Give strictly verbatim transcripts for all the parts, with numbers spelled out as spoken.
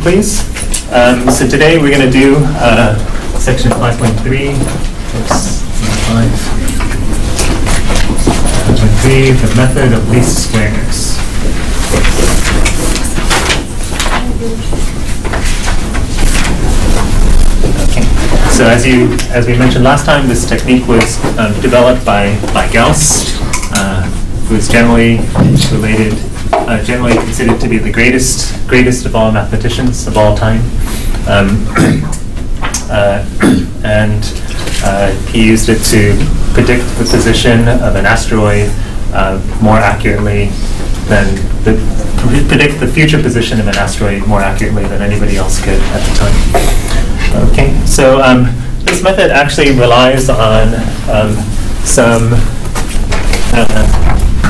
Please. Um, so today we're going to do uh, section five point three. Oops, five. five point three, the method of least squares. Okay. So as you as we mentioned last time, this technique was um, developed by by Gauss, uh, who is generally related. Uh, generally considered to be the greatest, greatest of all mathematicians of all time, um, uh, and uh, he used it to predict the position of an asteroid uh, more accurately than the predict the future position of an asteroid more accurately than anybody else could at the time. Okay, so um, this method actually relies on um, some. Uh,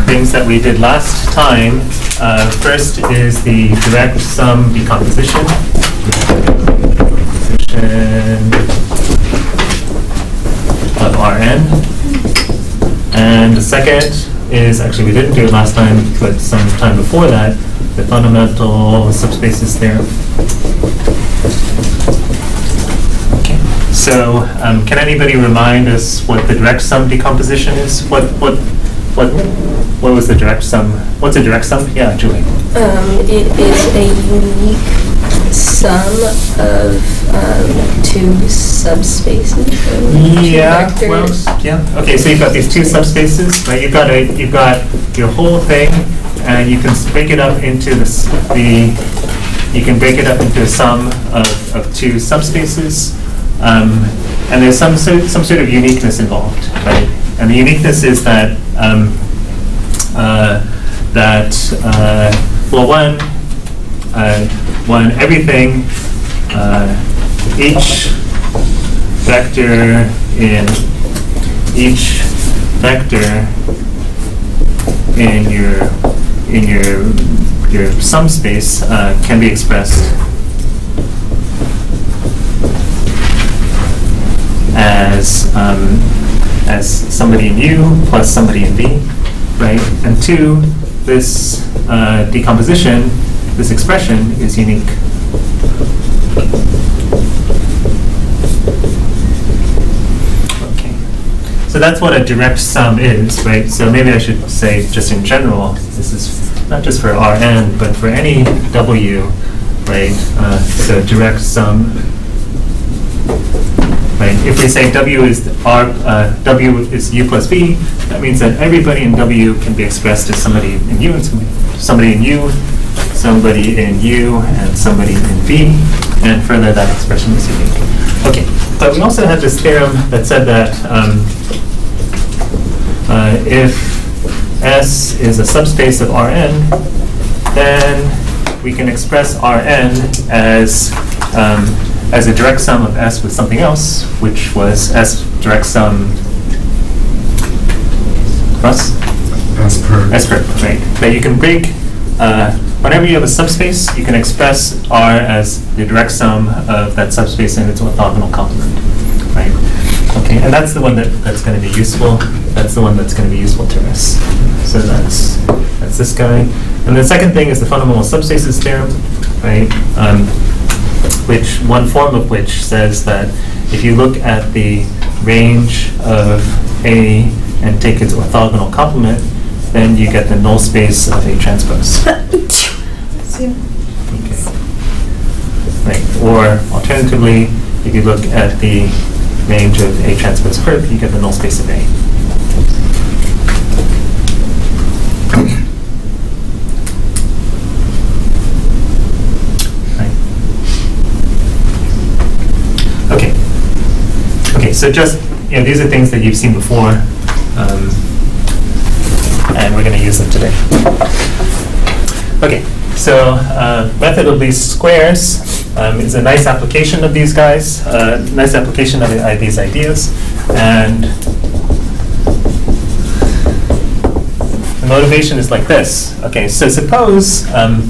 things that we did last time. Uh, first is the direct sum decomposition. Decomposition of R n. And the second is, actually we didn't do it last time, but some time before that, the fundamental subspaces theorem. Okay. So um, can anybody remind us what the direct sum decomposition is? What what what What was the direct sum? What's a direct sum? Yeah, Julie. Um, it is a unique sum of um, two subspaces. Yeah. Two well, yeah. Okay. So you've got these two subspaces, right? You've got a you've got your whole thing, and you can break it up into the the you can break it up into a sum of, of two subspaces, um, and there's some so, some sort of uniqueness involved, right? And the uniqueness is that. Um, Uh, that uh, well, one, uh, one everything, uh, each vector in each vector in your in your your sum space uh, can be expressed as um, as somebody in U plus somebody in V. Right, and two, this uh, decomposition, this expression is unique. Okay, so that's what a direct sum is, right? So maybe I should say, just in general, this is not just for R n, but for any W, right? Uh, so direct sum, right? If we say W is R, uh, W is U plus V. That means that everybody in W can be expressed as somebody in U and somebody, somebody in U, somebody in U, and somebody in V. And further, that expression is unique. Okay, but we also had this theorem that said that um, uh, if S is a subspace of R n, then we can express R n as um, as a direct sum of S with something else, which was S direct sum. Us? S per. S per, right. That you can break, uh, whenever you have a subspace, you can express R as the direct sum of that subspace and its orthogonal complement, right? Okay, and that's the one that, that's going to be useful. That's the one that's going to be useful to us. So that's that's this guy. And the second thing is the fundamental subspaces theorem, right? Um, which, one form of which says that if you look at the range of A and take its orthogonal complement, then you get the null space of A transpose. Okay. Right. Or alternatively, if you look at the range of A transpose perp, you get the null space of A. Right. Okay. Okay. So just you know, these are things that you've seen before. Um, and we're going to use them today. Okay, so uh, method of least squares um, is a nice application of these guys, uh, nice application of uh, these ideas, and the motivation is like this. Okay, so suppose um,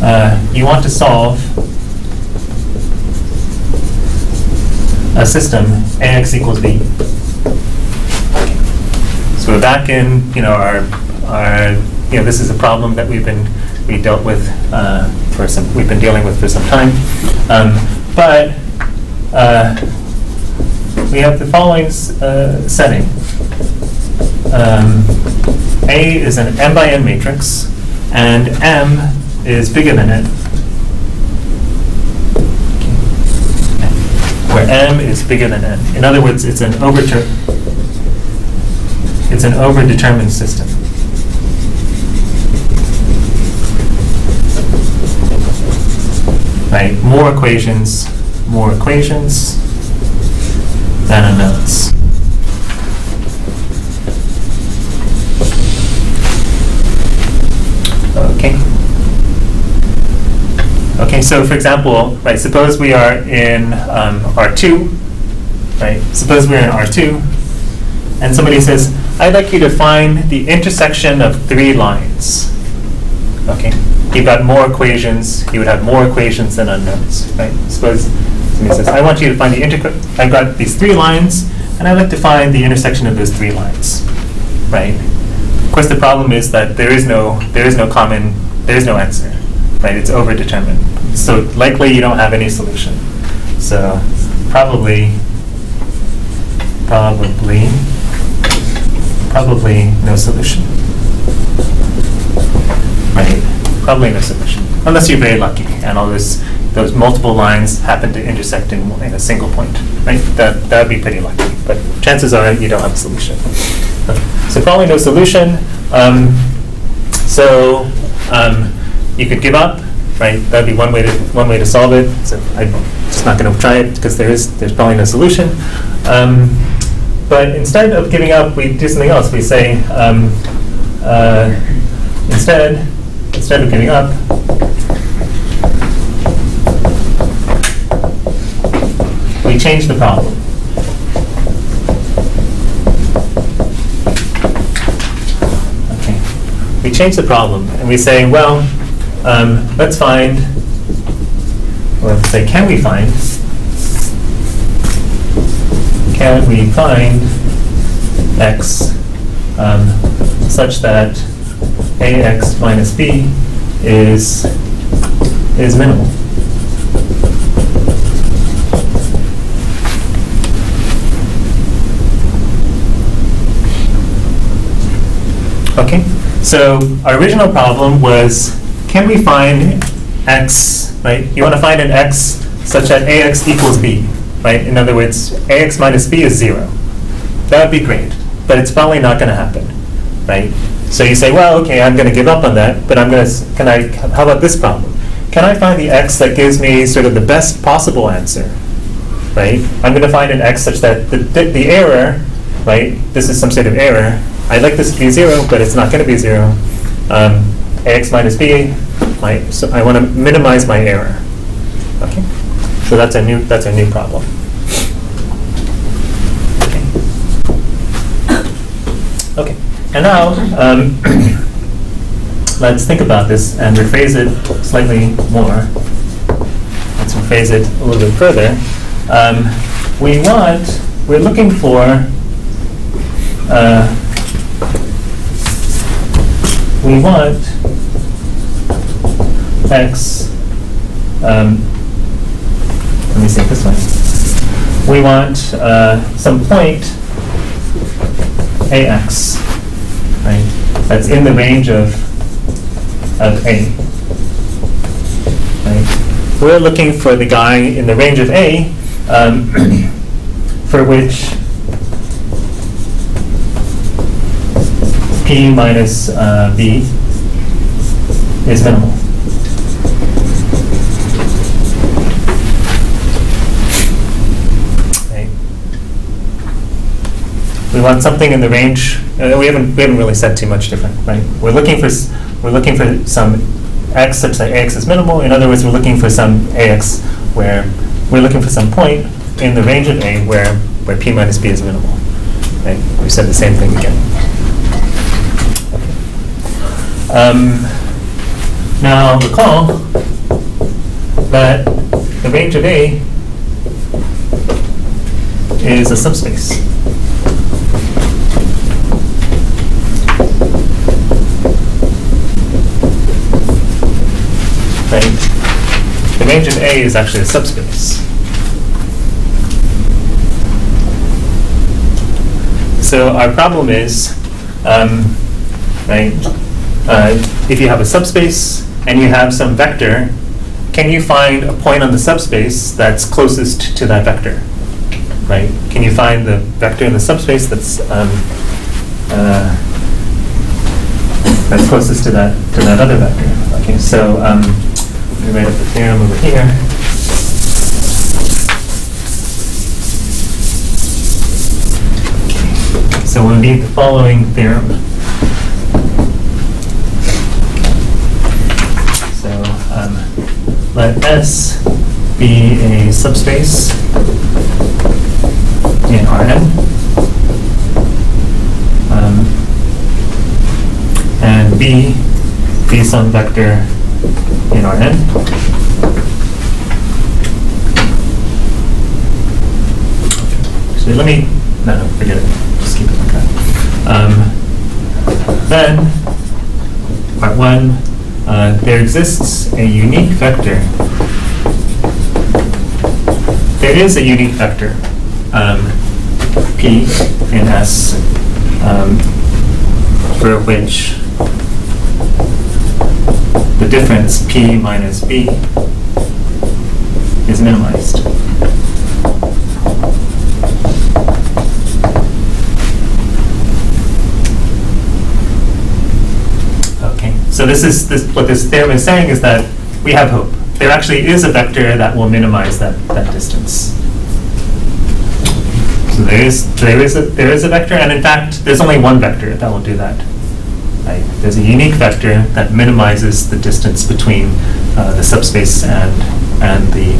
uh, you want to solve a system Ax equals b. We're back in, you know, our, our, you know, this is a problem that we've been, we dealt with uh, for we're some, we've been dealing with for some time. Um, but uh, we have the following uh, setting. Um, A is an m by n matrix, and m is bigger than n, where m is bigger than n. In other words, it's an overter it's an overdetermined system. Right? More equations, more equations than unknowns. Okay. Okay. So, for example, right? Suppose we are in um, R two, right? Suppose we're in R two, and somebody says, "I'd like you to find the intersection of three lines." Okay. He got more equations. He would have more equations than unknowns, right? Suppose somebody says, "I want you to find the inter. I've got these three lines, and I'd like to find the intersection of those three lines," right? Of course, the problem is that there is no there is no common there is no answer, right? It's overdetermined. So likely you don't have any solution. So probably probably probably no solution, right? Probably no solution, unless you're very lucky and all those those multiple lines happen to intersect in, in a single point, right? That that would be pretty lucky, but chances are you don't have a solution. So probably no solution. Um, so um, you could give up, right? That'd be one way to one way to solve it. So I'm just not going to try it because there is there's probably no solution. Um, but instead of giving up, we do something else. We say um, uh, instead instead of giving up, we change the problem. We change the problem and we say, well, um, let's find, well, let's say, can we find, can we find x um, such that ax minus b is, is minimal? Okay. So our original problem was, can we find x, right? You want to find an x such that ax equals b, right? In other words, ax minus b is zero. That would be great, but it's probably not going to happen, right? So you say, well, okay, I'm going to give up on that, but I'm going to, can I, how about this problem? Can I find the x that gives me sort of the best possible answer, right? I'm going to find an x such that the, the, the error, right, this is some sort of error, I'd like this to be zero, but it's not going to be zero. Um, ax minus b, my, so I want to minimize my error. Okay, so that's a new that's a new problem. Okay, okay. And now um, let's think about this and rephrase it slightly more. Let's rephrase it a little bit further. Um, we want we're looking for. Uh, We want x, um, let me see this one. We want uh, some point ax, right? That's in the range of, of A, right? We're looking for the guy in the range of A um, for which P minus uh, B is minimal. Right. We want something in the range. Uh, we haven't we haven't really said too much different, right? We're looking for s we're looking for some x such that ax is minimal. In other words, we're looking for some ax where we're looking for some point in the range of A where where P minus B is minimal. Right. We said the same thing again. Um, now recall that the range of A is a subspace. Right? range of A is actually a subspace. So our problem is, um, right, uh, if you have a subspace and you have some vector, can you find a point on the subspace that's closest to that vector? Right? Can you find the vector in the subspace that's um, uh, that's closest to that to that other vector? Okay, so um, let me write up the theorem over here. So we'll need the following theorem. So um, let S be a subspace in Rn, um, and B be some vector in Rn. Actually, let me no, no, forget it. Keep it like that. Um, then, part one, uh, there exists a unique vector. There is a unique vector, um, P in S, um, for which the difference P minus B is minimized. So this is this, what this theorem is saying is that we have hope. There actually is a vector that will minimize that, that distance. So there is there is a there is a vector, and in fact, there's only one vector that will do that. Right? There's a unique vector that minimizes the distance between uh, the subspace and and the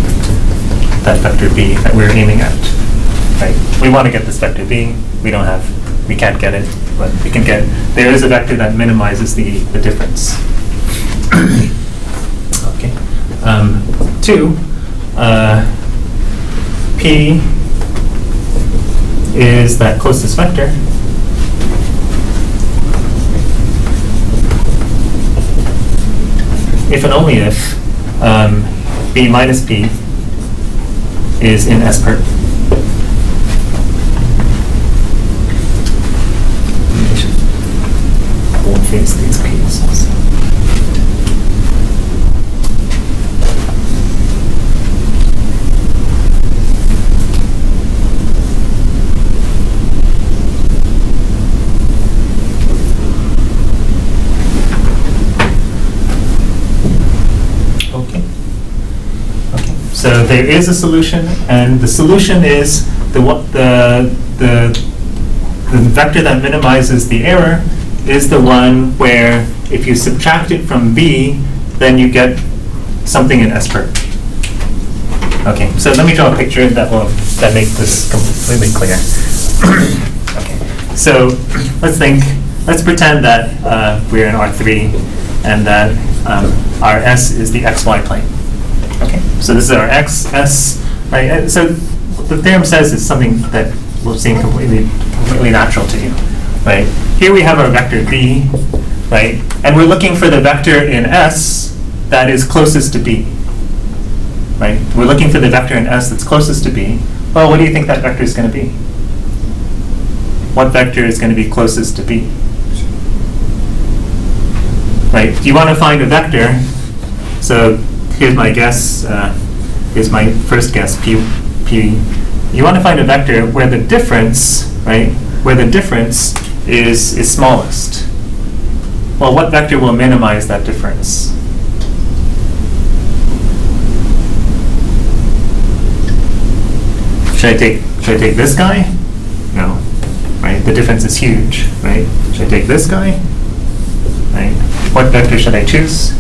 that vector B that we're aiming at. Right? We want to get this vector B. We don't have. We can't get it. But we can get, there is a vector that minimizes the, the difference. Okay. Um, two, uh, P is that closest vector. If and only if um, B minus P is in S part. Face these pieces. Okay. Okay. So there is a solution, and the solution is the what the the the vector that minimizes the error is the one where if you subtract it from B, then you get something in S perp. Okay, so let me draw a picture that will that make this completely clear. Okay, so let's think. Let's pretend that uh, we're in R three and that um, our S is the x y plane. Okay, so this is our x S. Right, uh, so the theorem says it's something that will seem completely completely natural to you. Right. Here we have our vector B, right? And we're looking for the vector in S that is closest to B, right? We're looking for the vector in S that's closest to B. Well, what do you think that vector is going to be? What vector is going to be closest to B? Right, you want to find a vector. So here's my guess, uh, here's my first guess, P, P. You want to find a vector where the difference, right, where the difference Is, is smallest. Well, what vector will minimize that difference? Should I take should I take this guy? No, right? The difference is huge, right? Should I take this guy? Right? What vector should I choose?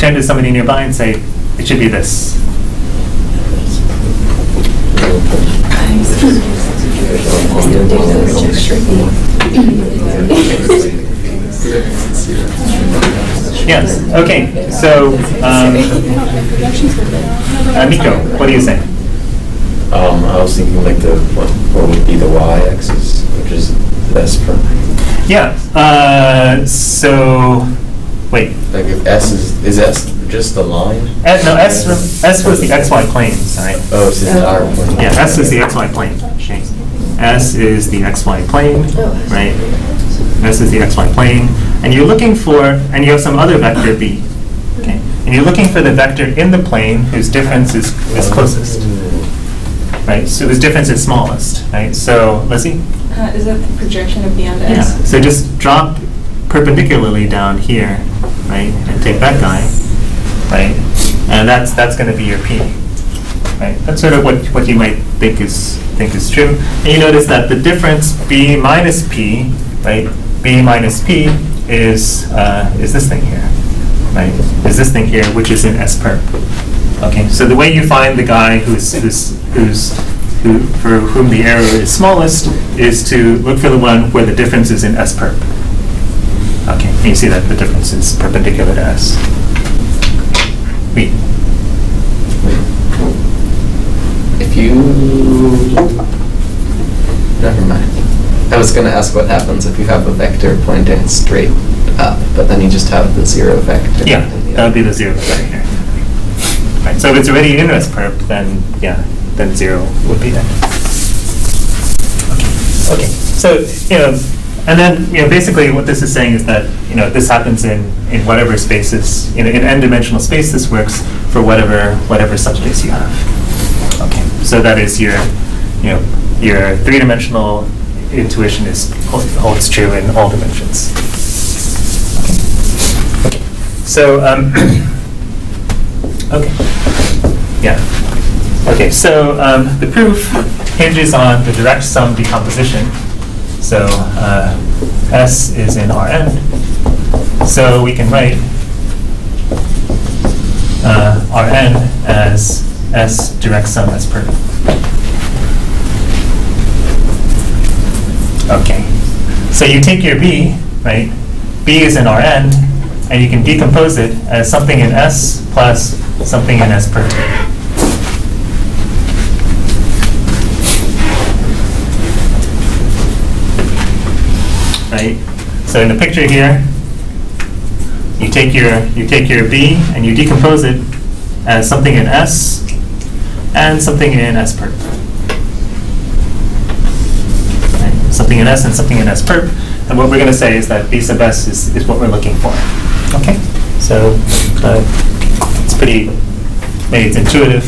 Turn to somebody nearby and say, "It should be this." Yes. Okay. So, um, uh, Nico, what do you say? Um, I was thinking like the what, what would be the y-axis, which is the S prime. Yeah. Uh, so, wait. Like if S is is S just the line? S, no, S S, S was the xy plane, sorry. Oh, it's the R plane. Yeah, S is the xy plane. S is the xy plane, right? S is the xy plane, and you're looking for, and you have some other vector b, okay? And you're looking for the vector in the plane whose difference is is closest, right? So whose difference is smallest, right? So let's see. Uh, is that the projection of b onto yeah. X? So just drop perpendicularly down here, right, and take that guy, right, and that's that's going to be your p, right? That's sort of what what you might think is think is true. And you notice that the difference b minus p, right, b minus p is uh, is this thing here, right? Is this thing here, which is in S perp. Okay, so the way you find the guy who's who's who's Who, for whom the error is smallest is to look for the one where the difference is in S perp. Okay, and you see that the difference is perpendicular to S. Wait. If you, never mind. I was going to ask what happens if you have a vector pointing straight up, but then you just have the zero vector. Yeah, that would be the zero vector. Right. So if it's already in S perp, then yeah. Then zero would be that. Okay. Okay. So you know, and then you know, basically what this is saying is that you know this happens in in whatever spaces, you know, in n-dimensional space this works for whatever whatever subspace you have. Okay. So that is your you know your three-dimensional intuition is holds true in all dimensions. Okay. Okay. So um, okay. Yeah. Okay, so um, the proof hinges on the direct sum decomposition. So uh, S is in Rn. So we can write uh, Rn as S direct sum S perp. Okay, so you take your B, right? B is in Rn, and you can decompose it as something in S plus something in S perp. Right. So in the picture here, you take your you take your B and you decompose it as something in S and something in S perp. Right. Something in S and something in S perp. And what we're going to say is that B sub S is, is what we're looking for. Okay. So uh, it's pretty maybe it's intuitive.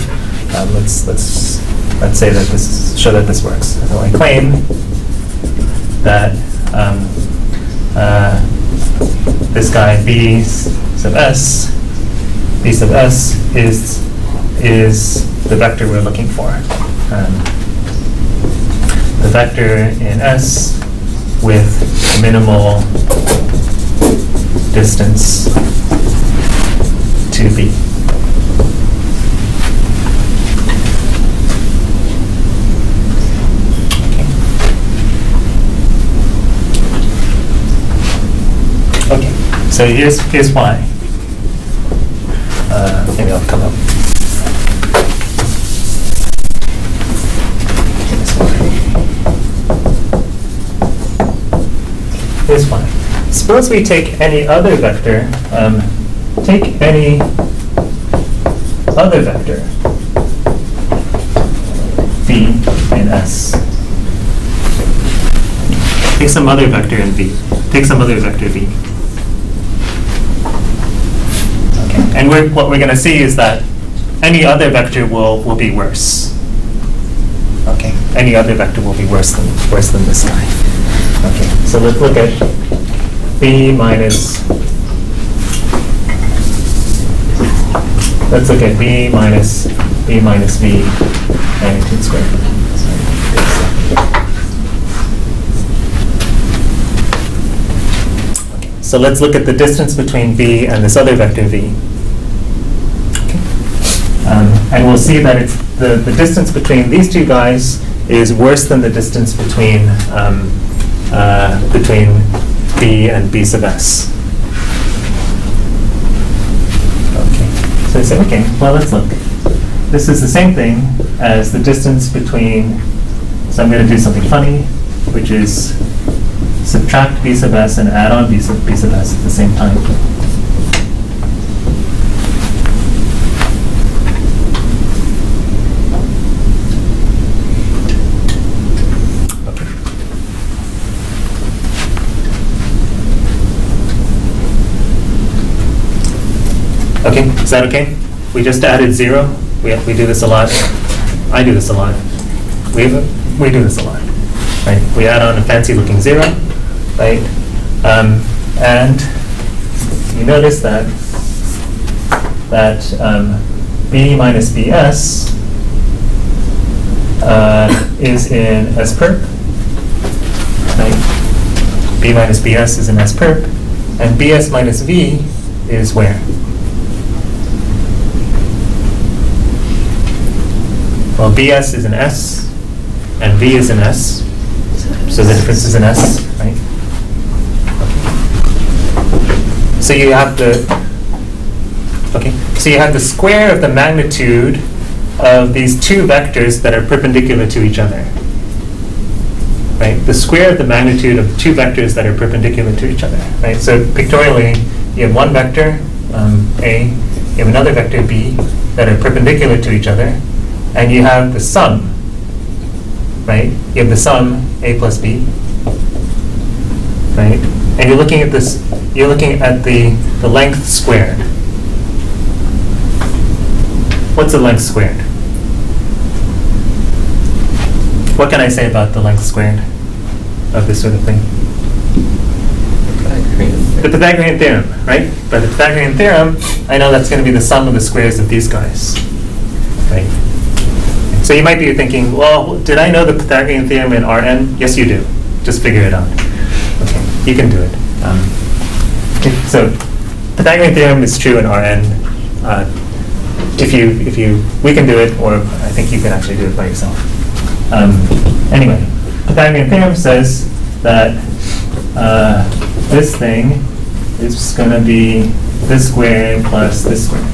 Um, let's let's let's say that this is, show that this works. So I claim that. Um, uh, this guy B sub S, B sub S is is the vector we're looking for. Um, the vector in S with minimal distance to B. So here's, here's why. Uh, maybe I'll come up. Here's why. Suppose we take any other vector, um, take any other vector, B in S. Take some other vector in B. Take some other vector B. And we're, what we're going to see is that any other vector will will be worse. Okay, any other vector will be worse than worse than this guy. Okay, so let's look at b minus. Let's look at b minus b minus b magnitude squared. Okay, so let's look at the distance between b and this other vector v. Um, and we'll see that it's the, the distance between these two guys is worse than the distance between um, uh, between B and B sub S. Okay. So I say, okay, well let's look. This is the same thing as the distance between, so I'm going to do something funny, which is subtract subtract P sub S and add on P sub, P sub S at the same time. Okay, is that okay? We just added zero. We, have, we do this a lot. I do this a lot. We, have a, we do this a lot. Right? We add on a fancy looking zero, right? Um, and you notice that that um, B minus B S uh, is in S perp. Right? B minus B S is in S perp, and B S minus V is where? Well, B S is in S, and V is in S. So the difference is in S, right? Okay. So you have the okay. So you have the square of the magnitude of these two vectors that are perpendicular to each other, right? The square of the magnitude of two vectors that are perpendicular to each other, right? So pictorially, you have one vector um, A, you have another vector B that are perpendicular to each other, and you have the sum. Right? You have the sum A plus B, right? And you're looking at this. You're looking at the the length squared. What's the length squared? What can I say about the length squared of this sort of thing? The Pythagorean theorem, right? By the Pythagorean theorem, I know that's going to be the sum of the squares of these guys, right? So you might be thinking, well, did I know the Pythagorean theorem in R N? Yes, you do. Just figure it out. Okay, you can do it. Um, so Pythagorean theorem is true in R N. Uh, if you, if you, we can do it, or I think you can actually do it by yourself. Um, anyway, Pythagorean theorem says that uh, this thing is going to be this squared plus this squared.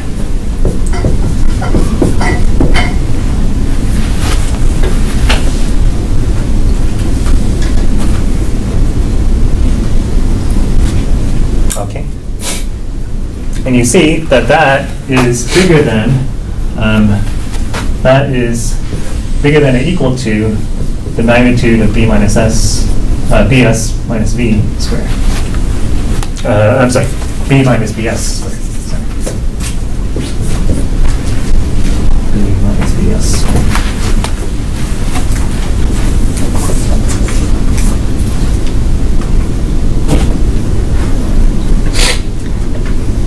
And you see that that is bigger than um, that is bigger than or equal to the magnitude of b minus s, uh, bs minus v squared. Uh, I'm sorry, b minus bs squared. Sorry. B minus bs squared.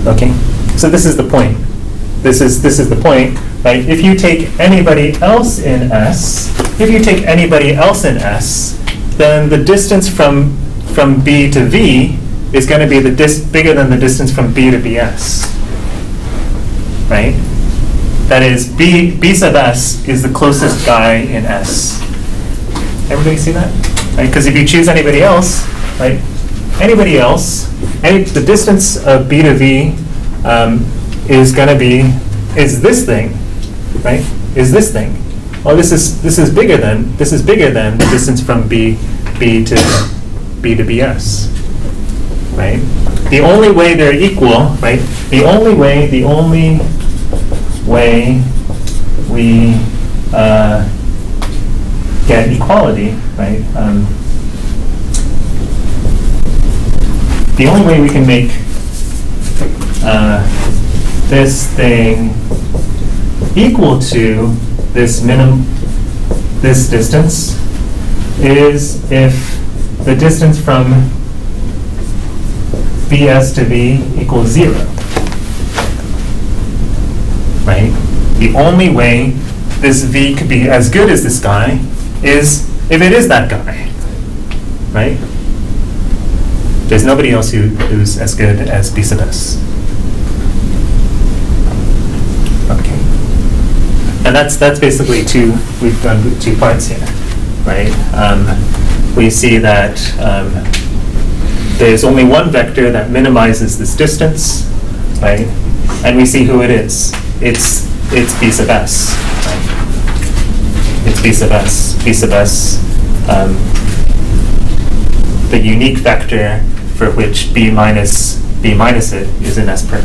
Okay, so this is the point. This is this is the point, right? If you take anybody else in S, if you take anybody else in S, then the distance from from B to V is going to be the dis bigger than the distance from B to B S, right? That is, B B sub S is the closest guy in S. Everybody see that? Right? Because if you choose anybody else, right? Anybody else, any, the distance of B to V um, is going to be, is this thing, right? Is this thing? Well, this is this is bigger than this is bigger than the distance from B B to B to B S, right? The only way they're equal, right? The only way the only way we uh, get equality, right? Um, The only way we can make uh, this thing equal to this minimum, this distance, is if the distance from B S to V equals zero. Right? The only way this V could be as good as this guy is if it is that guy. Right? There's nobody else who, who's as good as B sub S. Okay, and that's that's basically two. We've done two parts here, right? Um, we see that um, there's only one vector that minimizes this distance, right? And we see who it is. It's it's B sub S. Right? It's B sub S. B sub S. Um, the unique vector for which b minus b minus it is in S prime.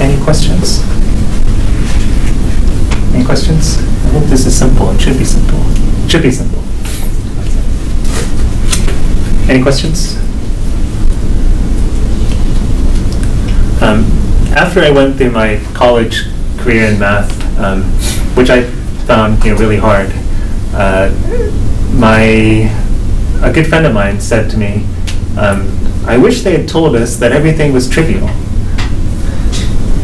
Any questions? Any questions? I hope this is simple. It should be simple. It should be simple. Any questions? Um, after I went through my college career in math, um, which I found you know, really hard, uh, my a good friend of mine said to me, um, I wish they had told us that everything was trivial.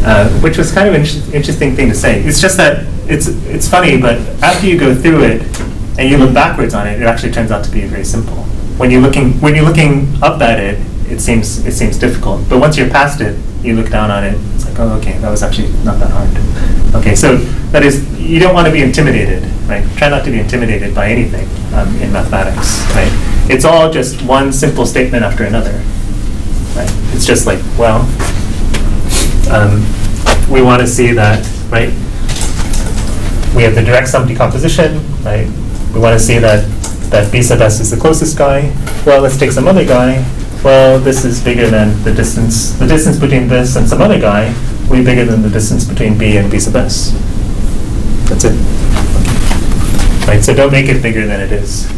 Uh, which was kind of an inter interesting thing to say. It's just that it's it's funny, but after you go through it and you look backwards on it, it actually turns out to be very simple. When you're looking when you're looking up at it, it seems it seems difficult. But once you're past it, you look down on it. It's like, oh, okay, that was actually not that hard. Okay, so that is you don't want to be intimidated, right? Try not to be intimidated by anything um, in mathematics, right? It's all just one simple statement after another, right? It's just like, well. Um, we want to see that, right? We have the direct sum decomposition, right? We want to see that that B sub s is the closest guy. Well, let's take some other guy. Well, this is bigger than the distance. The distance between this and some other guy will be bigger than the distance between B and B sub s. That's it. Right. So don't make it bigger than it is.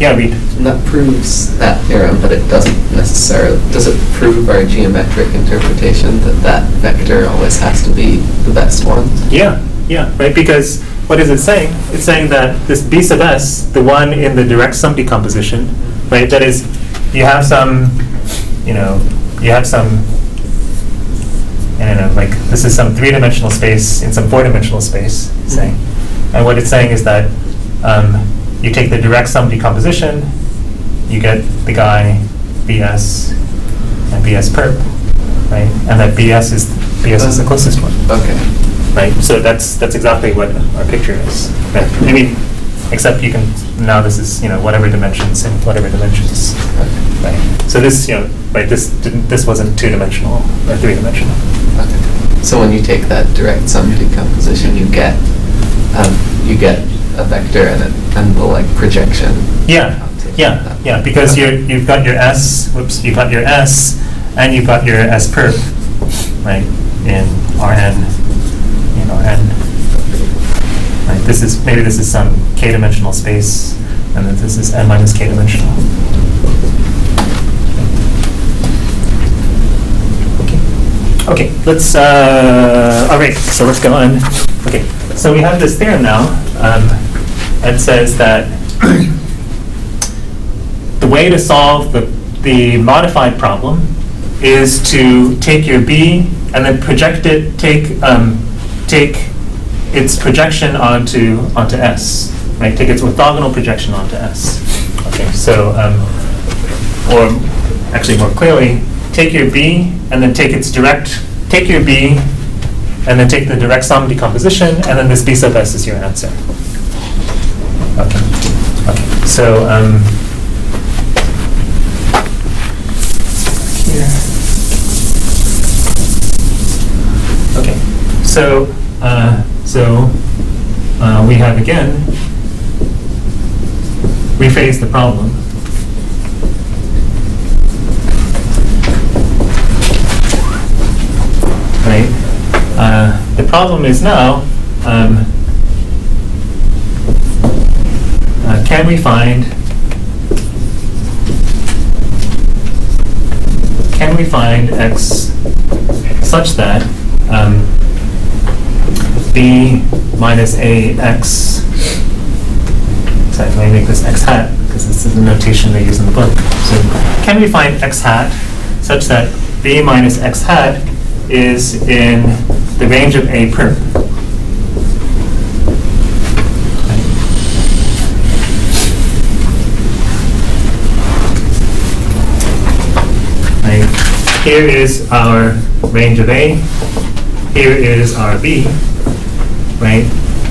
Yeah, read. And that proves that theorem, but it doesn't necessarily, does it prove our geometric interpretation that that vector always has to be the best one? Yeah, yeah, right, because what is it saying? It's saying that this B sub S, the one in the direct sum decomposition, right, that is, you have some, you know, you have some, I don't know, like this is some three-dimensional space in some four-dimensional space, mm-hmm. saying, and what it's saying is that um, you take the direct sum decomposition, you get the guy B S and B S perp, right? And that B S is B S is the closest one. Okay. Right. So that's that's exactly what our picture is. Right? I mean, except you can now this is you know whatever dimensions and whatever dimensions. Okay. Right. So this you know right this didn't, this wasn't two dimensional or three dimensional. Okay. So when you take that direct sum decomposition, you get um, you get. a vector and it, and the like projection. Yeah, yeah, yeah. Because okay. you you've got your S. Whoops, you've got your S, and you've got your S perp, right? In Rn, in Rn. Right. This is maybe this is some k-dimensional space, and then this is n minus k-dimensional. Okay. Okay. Let's. Uh, all right. So let's go on. Okay. So we have this theorem now. Um, it says that the way to solve the, the modified problem is to take your B and then project it, take um, take its projection onto onto S, right? Take its orthogonal projection onto S. Okay, so um, or actually more clearly, take your B and then take its direct, take your B. and then take the direct sum decomposition, and then this B sub S is your answer. Okay. Okay. So um, here. Okay. So uh, so uh, we have again rephrased the problem. Uh, the problem is now, um, uh, can we find can we find x such that um, b minus a x? Sorry, let me make this x hat because this is the notation they use in the book. So, can we find x hat such that b minus x hat is in the range of A perp. Right. Here is our range of A. Here is our B, right?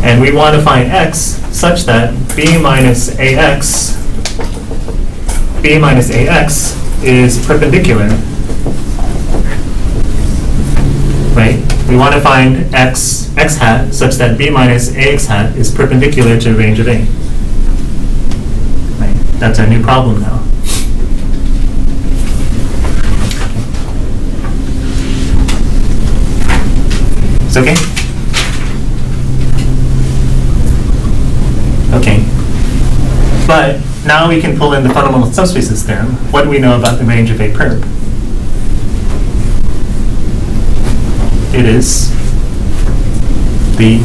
And we want to find X such that B minus A X, B minus A X is perpendicular. we want to find x, x hat such that b minus ax hat is perpendicular to a range of A. Right? That's our new problem now. It's okay? Okay. But now we can pull in the fundamental subspaces theorem. What do we know about the range of A perp? It is the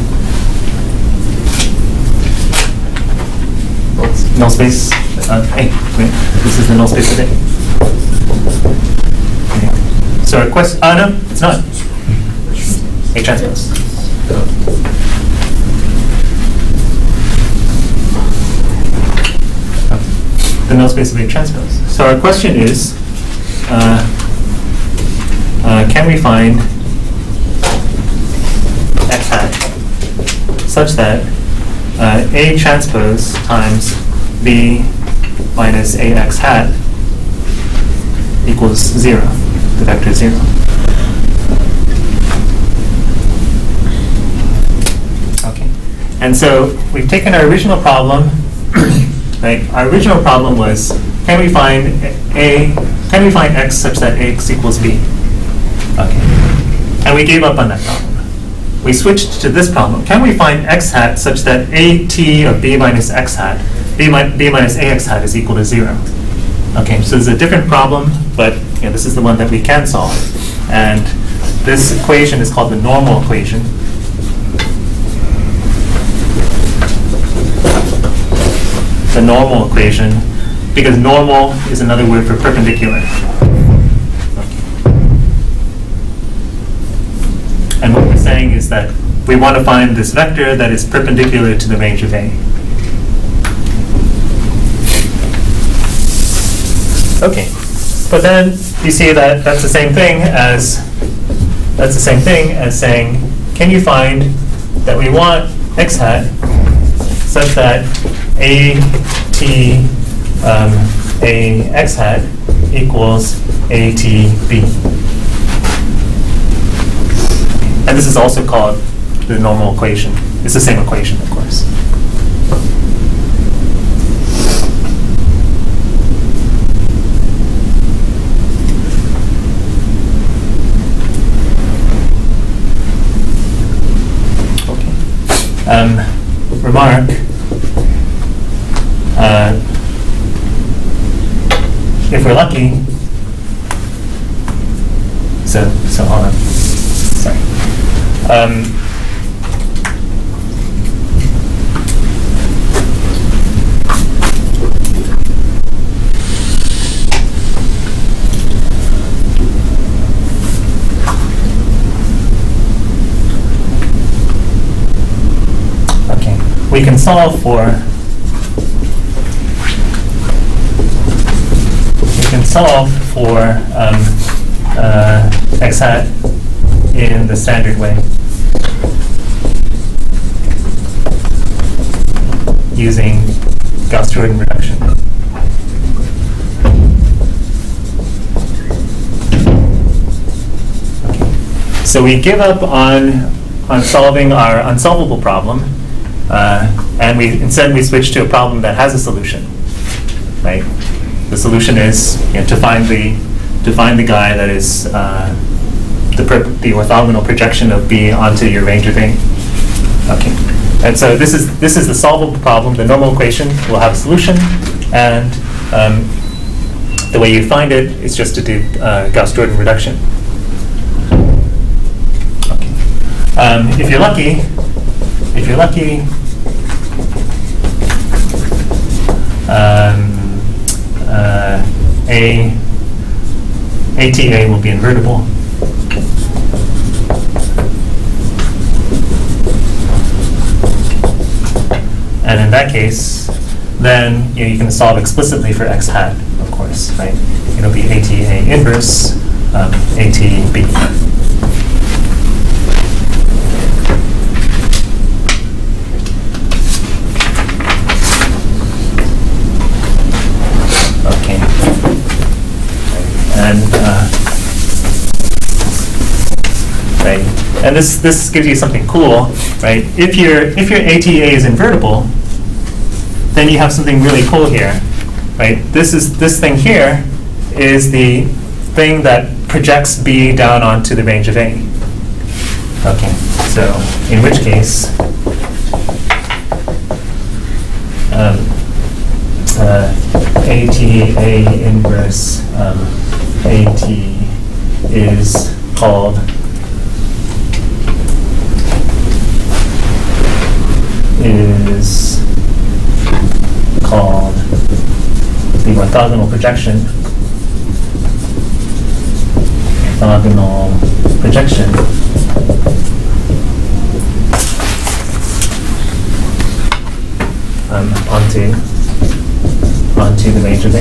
null space of A. Wait, this is the null space of A. So our question, oh no, it's not. A transpose. The null space of A transpose. So our question is, uh, uh, can we find x hat such that uh, A transpose times B minus A x hat equals zero, the vector is zero. And so we've taken our original problem, right? Our original problem was, can we find a, can we find x such that x equals b? Okay. And we gave up on that problem. We switched to this problem. Can we find x hat such that at of b minus x hat, b, mi b minus ax hat is equal to zero? Okay, so this is a different problem, but you know, this is the one that we can solve. And this equation is called the normal equation. The normal equation, because normal is another word for perpendicular. Okay. And what we're saying is that we want to find this vector that is perpendicular to the range of A. Okay, but then you see that that's the same thing as that's the same thing as saying, can you find that we want x hat such that A T um, A X hat equals A T B. And this is also called the normal equation. It's the same equation, of course. Okay. Um, remark. Uh, if we're lucky, so so hold on. Sorry. Um, okay, we can solve for. solve for um, uh, x hat in the standard way using Gauss-Jordan reduction. Okay. So we give up on on solving our unsolvable problem, uh, and we instead we switch to a problem that has a solution, right? The solution is, you know, to find the to find the guy that is uh, the the orthogonal projection of B onto your range of A. Okay, and so this is this is the solvable problem. The normal equation will have a solution, and um, the way you find it is just to do uh, Gauss-Jordan reduction. Okay, um, if you're lucky, if you're lucky. Um, Uh, a, ATA will be invertible. And in that case, then you, know, you can solve explicitly for x hat, of course, right? It'll be ATA inverse, um, ATB. and this this gives you something cool, right? If your if your A T A is invertible, then you have something really cool here, right? This is this thing here is the thing that projects B down onto the range of A. Okay, so in which case, um, uh, A T A inverse um, AT is called is called the orthogonal projection orthogonal projection um, onto onto the range of A.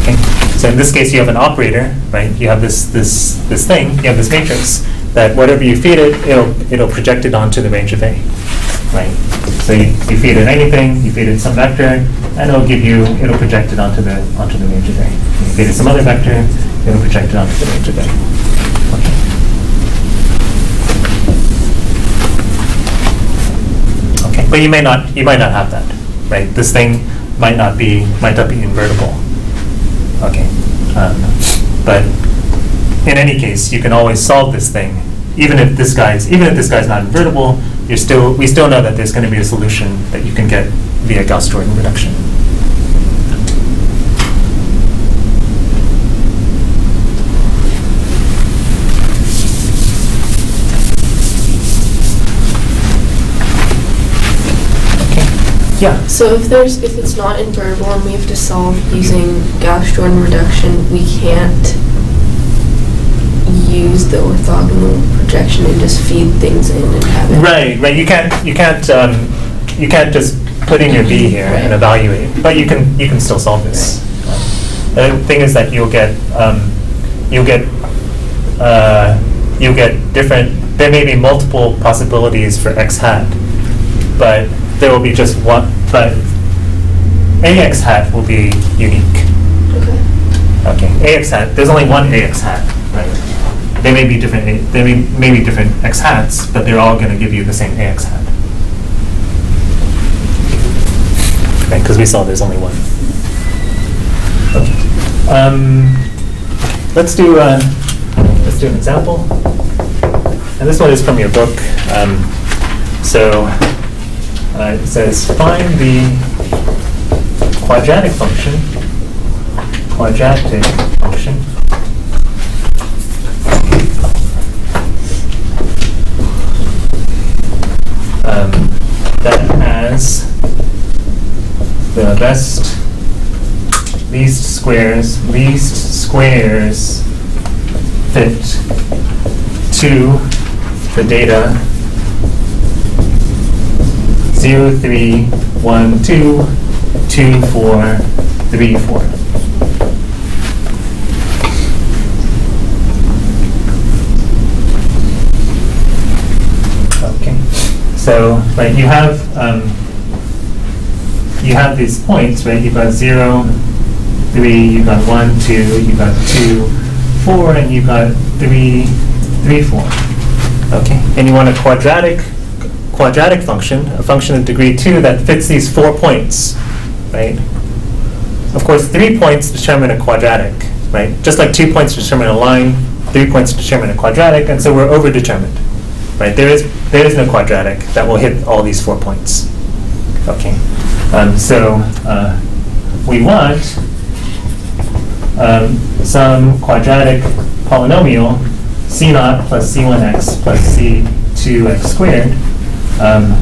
Okay, so in this case you have an operator, right? You have this this this thing, you have this matrix that whatever you feed it, it'll it'll project it onto the range of A. Right. So you, you feed it anything, you feed it some vector, and it'll give you, it'll project it onto the onto the range of A. You feed it some other vector, it'll project it onto the range of A. Okay. Okay. But you may not, you might not have that, right? This thing might not be might not be invertible. Okay. Um, but in any case, you can always solve this thing, even if this guy's even if this guy's not invertible. You're still, we still know that there's going to be a solution that you can get via Gauss-Jordan reduction. Okay. Yeah. So if there's if it's not invertible and we have to solve using Gauss-Jordan reduction, we can't use the orthogonal projection and just feed things in and have it. Right, right. You can't, you can't, um, you can't just put in your B here right. and evaluate. But you can, you can still solve this. Right. The thing is that you'll get, um, you'll get, uh, you'll get different. There may be multiple possibilities for x hat, but there will be just one. But a x hat will be unique. Okay. Okay. A x hat. There's only one a x hat. Right. They may be different. They may, may be different x hats, but they're all going to give you the same ax hat. Right? Because we saw there's only one. Okay. Um, let's do uh, let's do an example, and this one is from your book. Um, so uh, it says find the quadratic function. Quadratic function. Um, that has the best, least squares, least squares fit to the data zero, three, one, two, two, four, three, four. So, right, you have um, you have these points, right? You've got zero, three, you've got one, two, you've got two, four, and you've got three, three, four. Okay, and you want a quadratic quadratic function, a function of degree two that fits these four points, right? Of course, three points determine a quadratic, right? Just like two points determine a line, three points determine a quadratic, and so we're overdetermined. Right, there is there is no quadratic that will hit all these four points. Okay, um, so uh, we want um, some quadratic polynomial c naught plus c one x plus c two x squared um,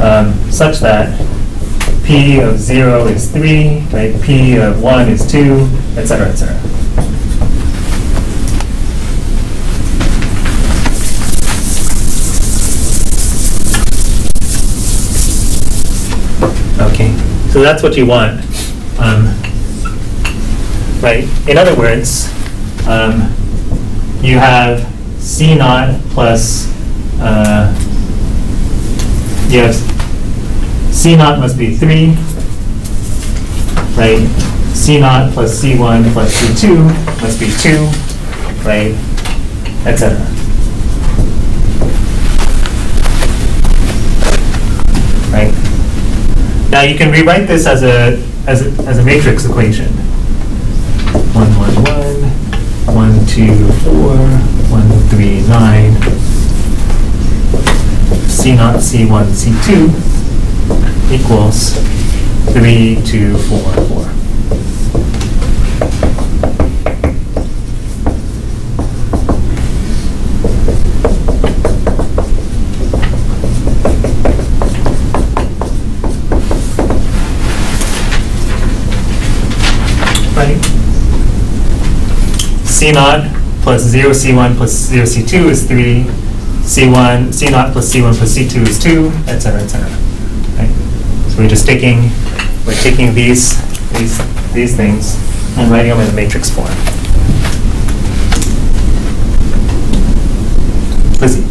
um, such that p of zero is three, right? P of one is two, et cetera, et cetera. Okay, so that's what you want, um, right? In other words, um, you have C naught plus uh, you have C naught must be three, right? C naught plus C one plus C two must be two, right? Etc. Now you can rewrite this as a as a, as a matrix equation. One, one, one, one, two, four, one, three, nine. C naught, C one, C two equals three, two, four, four. C naught plus zero C one plus zero C two is three. C one, C naught plus C one plus C two is two, et cetera, et cetera. Right? So we're just taking we're taking these these these things and writing them in a matrix form. Lizzie,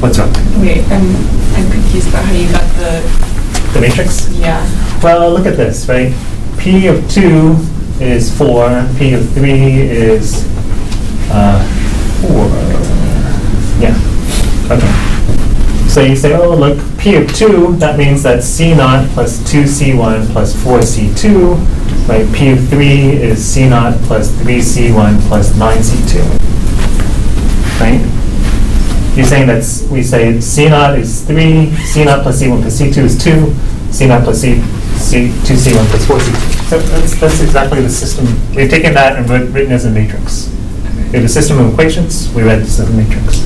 what's wrong? Wait, I'm I'm confused about how you got the the matrix. Yeah. Well, look at this, right? P of two is four, P of three is uh, four. Yeah, okay. So you say, oh, look, P of two, that means that C naught plus two C one plus four C two, right? P of three is C naught plus three C one plus nine C two, right? You're saying that we say C naught is three, C naught plus C one plus C two is two, C naught plus C, C, two C one plus four C two. So that's, that's exactly the system. We've taken that and writ written as a matrix. We have a system of equations, we read this as a matrix.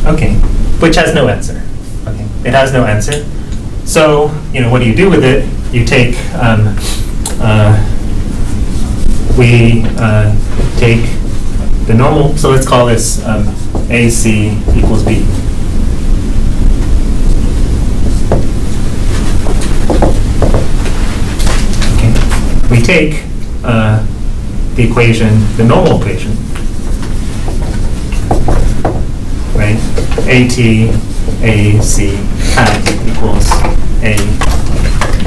Okay. Okay, which has no answer. Okay, it has no answer. So, you know, what do you do with it? You take, um, uh, we uh, take the normal, so let's call this um, A C equals B. We take uh, the equation, the normal equation, right? AT, AC, hat equals A,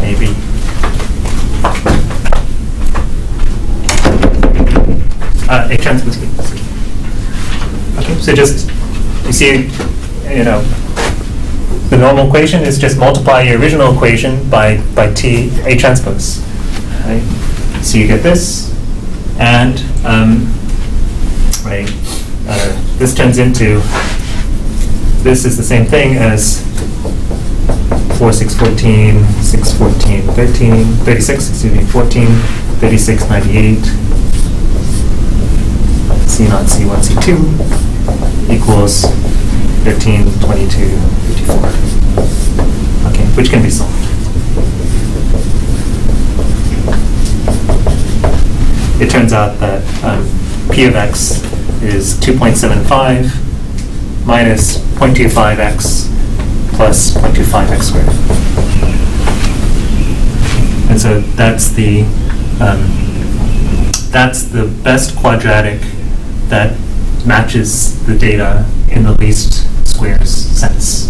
AB. Uh, A transpose B. Okay, so just, you see, you know, the normal equation is just multiply your original equation by, by T, A transpose. Right? So you get this, and um, right, uh, this turns into, this is the same thing as four, six, fourteen, six, fourteen, thirteen, thirty-six, excuse me, fourteen, thirty-six, ninety-eight, C naught, C one, C two equals thirteen, twenty-two, fifty-four, okay, which can be solved. It turns out that um, P of x is two point seven five minus zero point two five x plus zero point two five x squared. And so that's the, um, that's the best quadratic that matches the data in the least squares sense.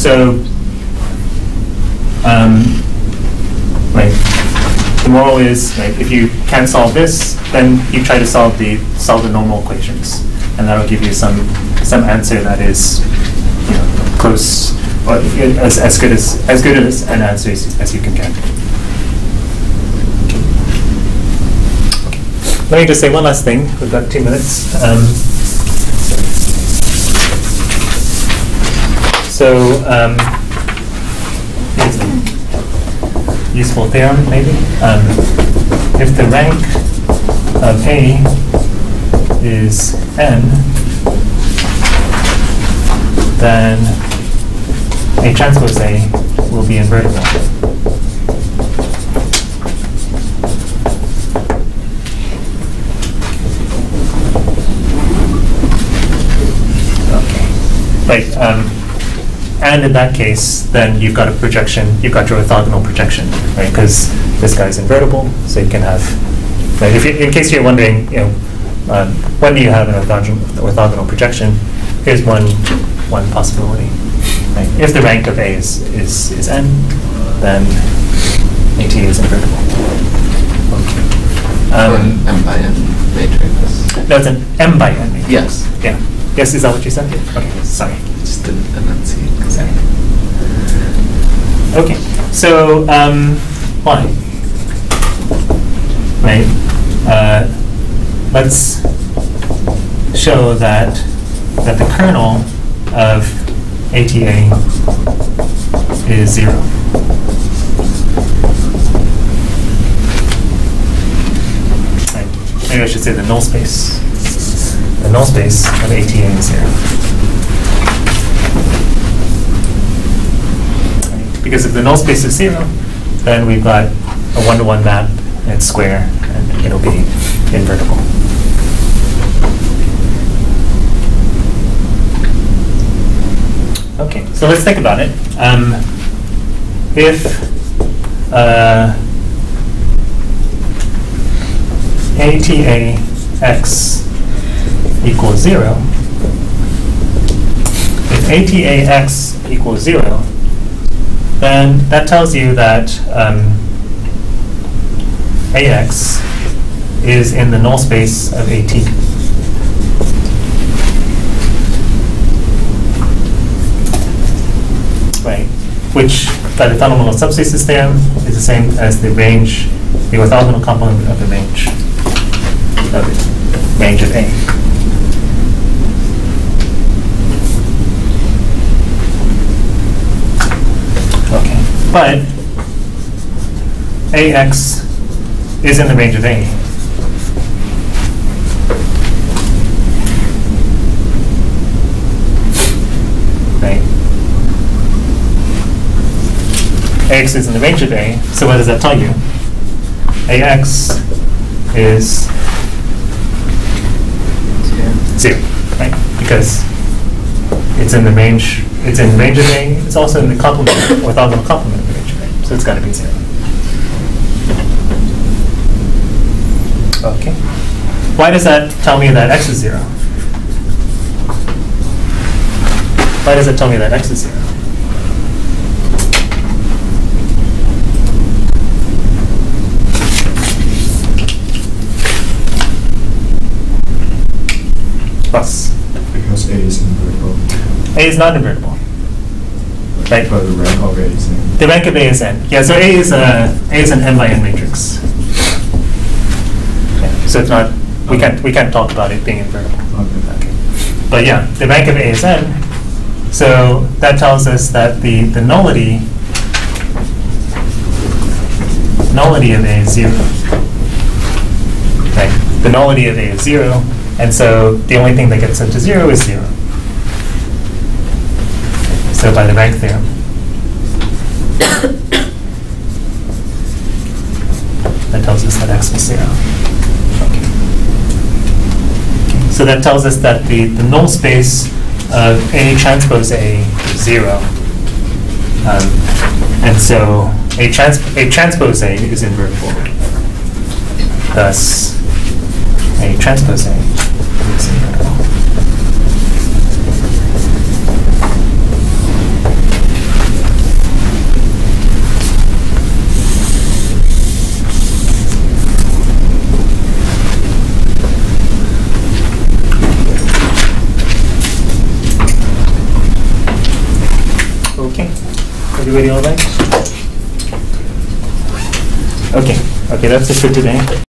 So, um, right, the moral is, right, if you can't solve this, then you try to solve the solve the normal equations, and that'll give you some some answer that is, you know, close or as as good as as good as an answer as, as you can get. Okay. Let me just say one last thing. We've got two minutes. Um, So, um, here's a useful theorem, maybe. Um, if the rank of A is n, then A transpose A will be invertible. plate. Um, and in that case, then you've got a projection, you've got your orthogonal projection, right? Because this guy's invertible, so you can have, right? If you, in case you're wondering, you know, um, when do you have an orthogonal, orthogonal projection, here's one, one possibility. Right? If the rank of A is, is, is n, then A T is invertible. Okay. Um, or an m by n matrix. No, it's an m by n matrix. Yes. Yeah. Yes, is that what you said? Okay, sorry. Just didn't enunciate. Sorry. Okay, so um, why? Right. Uh, let's show that that the kernel of A T A is zero. Right. Maybe I should say the null space. The null space of A T A is zero. Right. Because if the null space is zero, then we've got a one-to-one map and it's square, and it'll be invertible. Okay, so let's think about it. Um, if uh, A T A X equals zero, if A T A X equals zero, then that tells you that um, A X is in the null space of AT. Right, which by the orthogonal subspaces theorem is the same as the range, the orthogonal complement of the range of the range of A. Okay, but A X is in the range of A. Ax is in the range of A, so what does that tell you? Ax is zero, right? Because it's in the range, it's in the range of A, it's also in the complement, orthogonal complement of the range of A, so it's got to be zero. Okay. Why does that tell me that X is zero? Why does it tell me that X is zero? Plus. Because A is invertible. A is not invertible. Right? But the rank of A is n. The rank of A is n. Yeah, so A is, a, A is an n by n matrix. Yeah, so it's not, we can't, we can't talk about it being invertible. Okay. Okay. But yeah, the rank of A is n. So that tells us that the, the nullity, nullity of A is zero. Right? The nullity of A is zero. And so the only thing that gets set to zero is zero. So by the rank theorem. That tells us that X is zero. Okay. Okay. So that tells us that the, the null space of A transpose A is zero. Um, and so A, trans A transpose A is invertible. Thus, A transpose A. Okay. Everybody all right? Okay. Okay, that's it for today.